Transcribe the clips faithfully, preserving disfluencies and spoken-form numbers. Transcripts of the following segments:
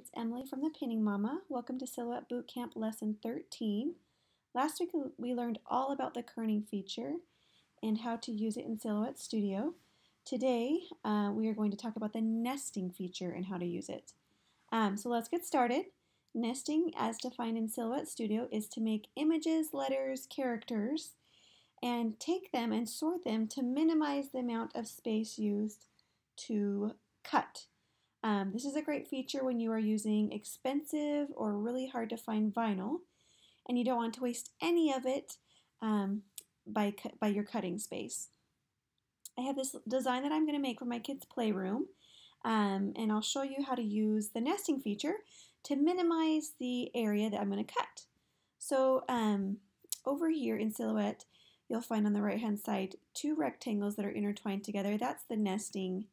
it's Emily from The Pinning Mama. Welcome to Silhouette Bootcamp Lesson thirteen. Last week we learned all about the kerning feature and how to use it in Silhouette Studio. Today uh, we are going to talk about the nesting feature and how to use it. Um, so let's get started. Nesting, as defined in Silhouette Studio, is to make images, letters, characters, and take them and sort them to minimize the amount of space used to cut. Um, this is a great feature when you are using expensive or really hard to find vinyl and you don't want to waste any of it um, by, by your cutting space. I have this design that I'm going to make for my kids' playroom, um, and I'll show you how to use the nesting feature to minimize the area that I'm going to cut. So um, over here in Silhouette, you'll find on the right hand side two rectangles that are intertwined together. That's the nesting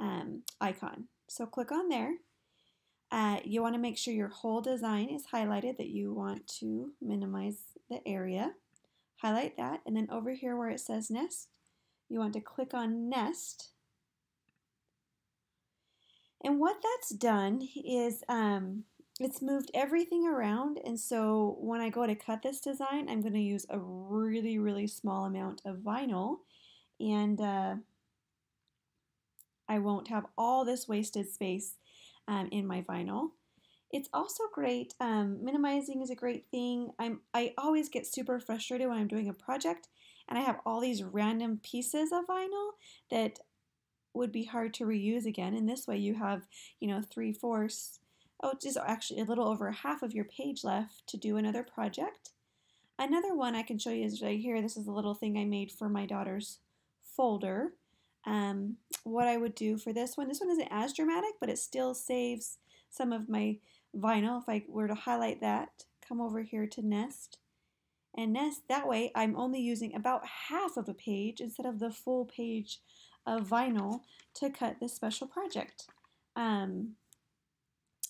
um, icon. So click on there. Uh, you want to make sure your whole design is highlighted, that you want to minimize the area. Highlight that, and then over here where it says nest, you want to click on nest. And what that's done is um, it's moved everything around, and so when I go to cut this design, I'm going to use a really, really small amount of vinyl, and uh, I won't have all this wasted space um, in my vinyl. It's also great. Um, minimizing is a great thing. I'm, I always get super frustrated when I'm doing a project and I have all these random pieces of vinyl that would be hard to reuse again. And this way you have, you know, three-fourths, oh, just actually a little over half of your page left to do another project. Another one I can show you is right here. This is a little thing I made for my daughter's folder. Um, what I would do for this one, this one isn't as dramatic, but it still saves some of my vinyl. If I were to highlight that, come over here to nest and nest, that way I'm only using about half of a page instead of the full page of vinyl to cut this special project. Um,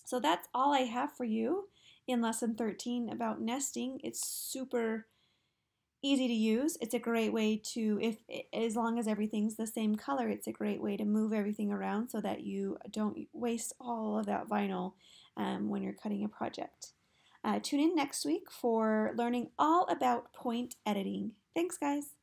so that's all I have for you in lesson thirteen about nesting. It's super easy to use. It's a great way to, if as long as everything's the same color, it's a great way to move everything around so that you don't waste all of that vinyl um, when you're cutting a project. Uh, tune in next week for learning all about point editing. Thanks, guys.